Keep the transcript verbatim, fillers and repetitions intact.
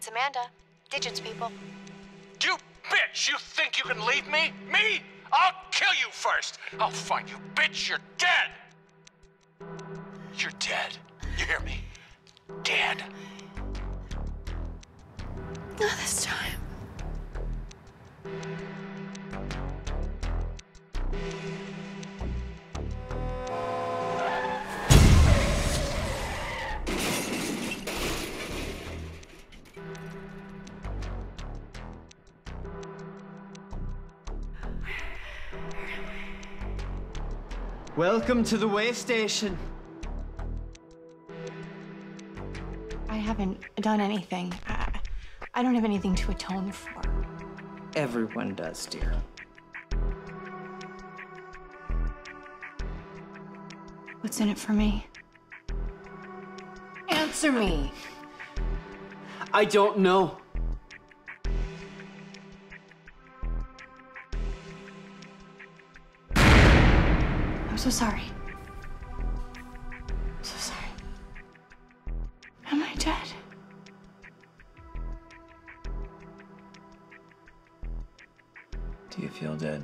It's Amanda. Digits, people. You bitch! You think you can leave me? Me? I'll kill you first! I'll find you, bitch! You're dead! You're dead. You hear me? Dead. Not this time. Welcome to the Waystation. I haven't done anything. I, I don't have anything to atone for. Everyone does, dear. What's in it for me? Answer me. I don't know. I'm so sorry. I'm so sorry. Am I dead? Do you feel dead?